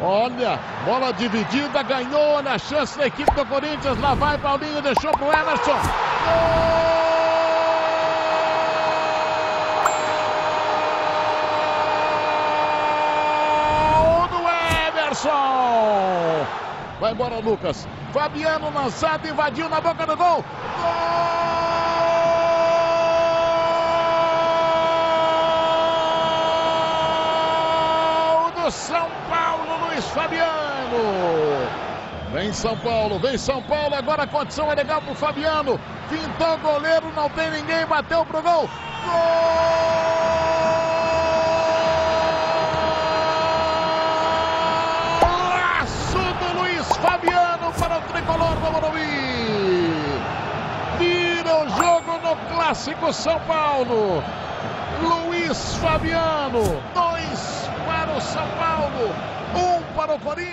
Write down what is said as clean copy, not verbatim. Olha, bola dividida, ganhou, olha a chance da equipe do Corinthians, lá vai Paulinho, deixou pro Emerson. Gol! Vai embora, Lucas. Fabiano lançado, invadiu na boca do gol. Gol do São Paulo, Luis Fabiano. Vem São Paulo. Agora a condição é legal pro Fabiano. Fintou o goleiro, não tem ninguém, bateu pro gol. Gol! Fabiano para o tricolor do Morumbi. Vira o jogo no clássico São Paulo. Luis Fabiano, 2 para o São Paulo, 1 para o Corinthians.